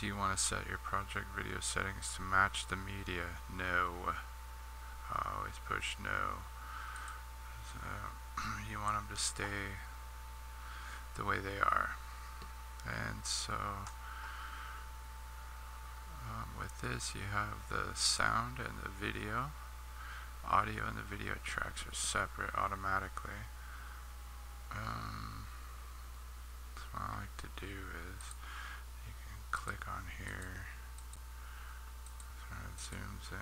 Do you want to set your project video settings to match the media? No. I always push no. So you want them to stay the way they are. And so with this you have the sound and the video. Audio and the video tracks are separate automatically. So what I like to do is you can click on here so it zooms in.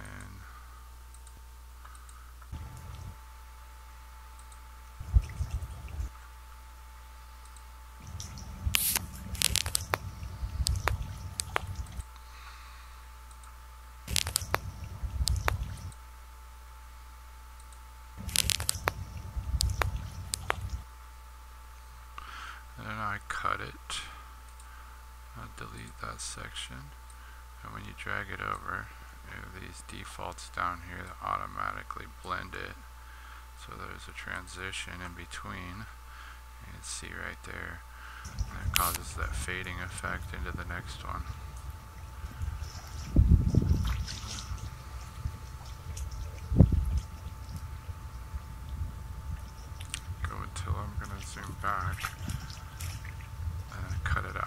Cut it. I'll delete that section, and when you drag it over, these defaults down here that automatically blend it, so there's a transition in between. You can see right there, and it causes that fading effect into the next one. Go until I'm going to zoom back. Cut it out.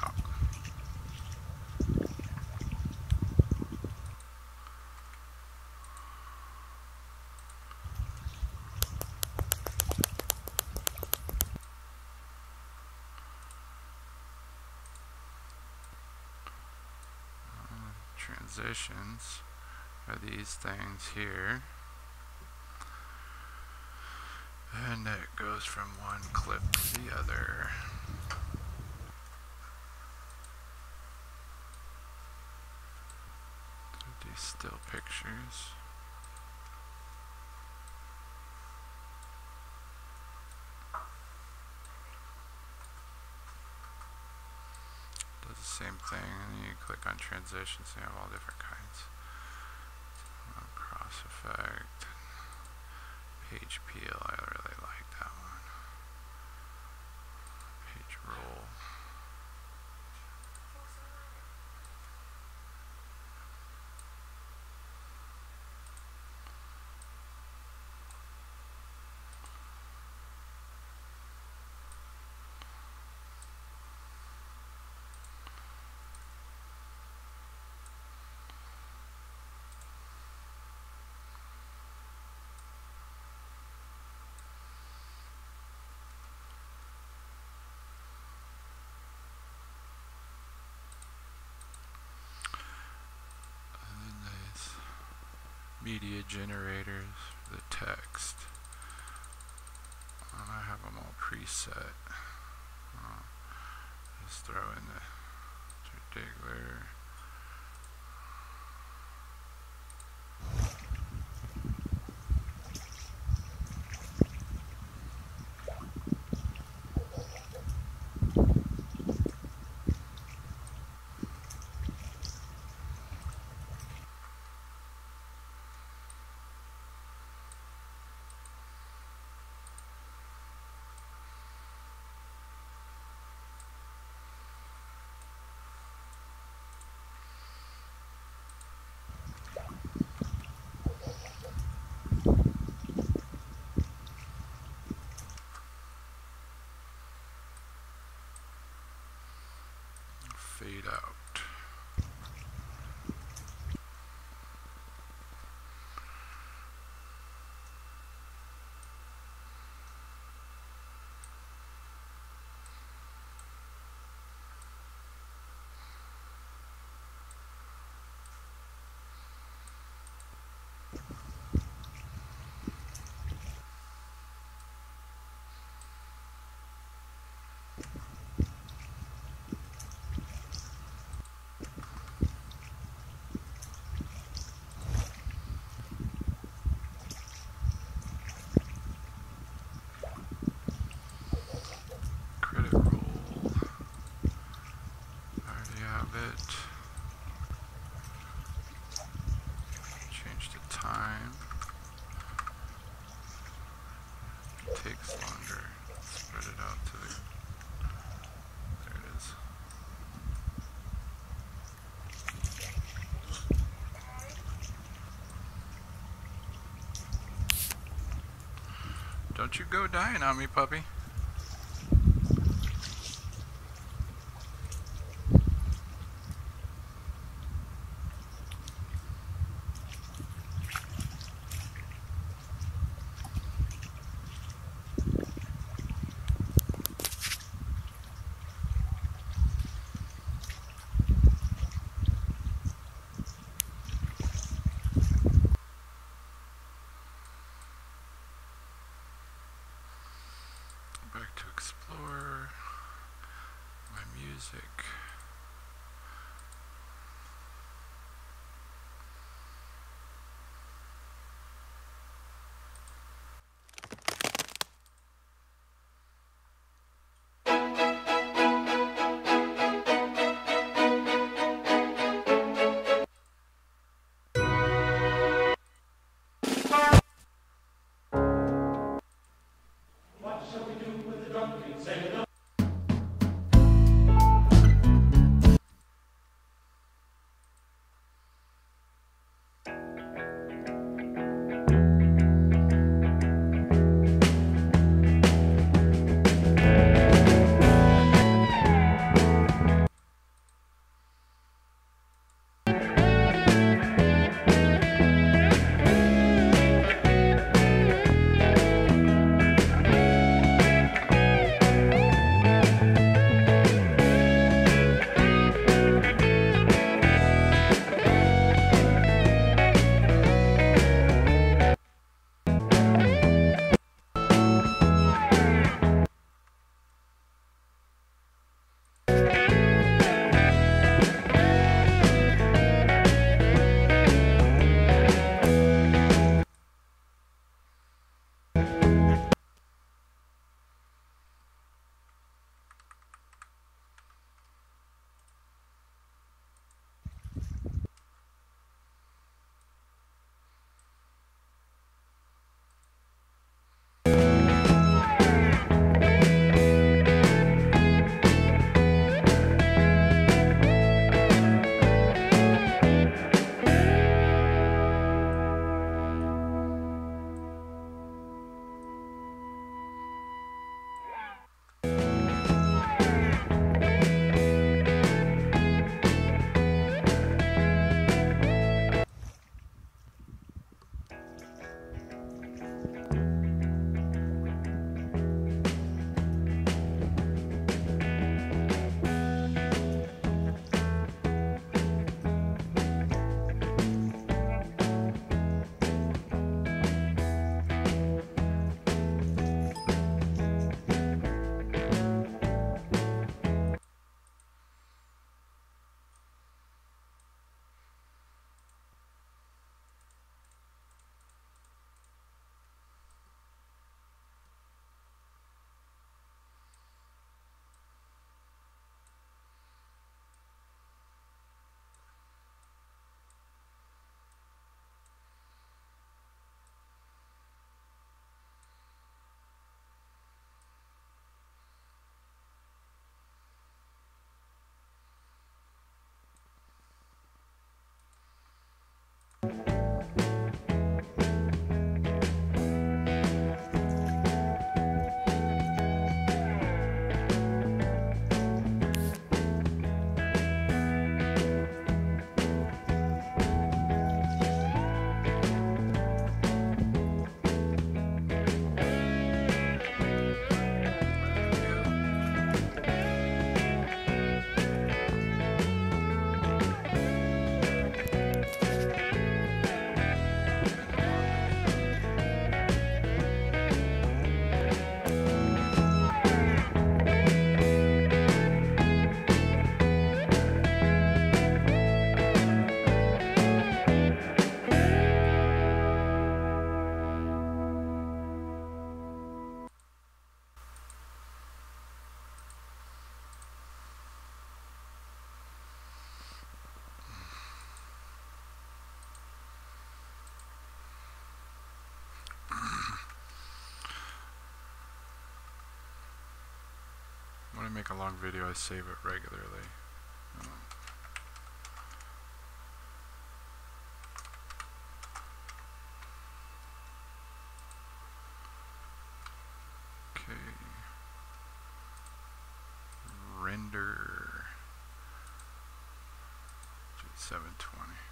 Transitions are these things here, and it goes from one clip to the other. Still pictures. Does the same thing, and you click on transitions, they have all different kinds. Cross effect, page peel, I really like that one. Page roll. Media generators, the text. And I have them all preset. Just throw in the particular. Fade out. Takes longer. Spread it out to the. There it is. Don't you go dying on me, puppy. When I make a long video, I save it regularly. render 720.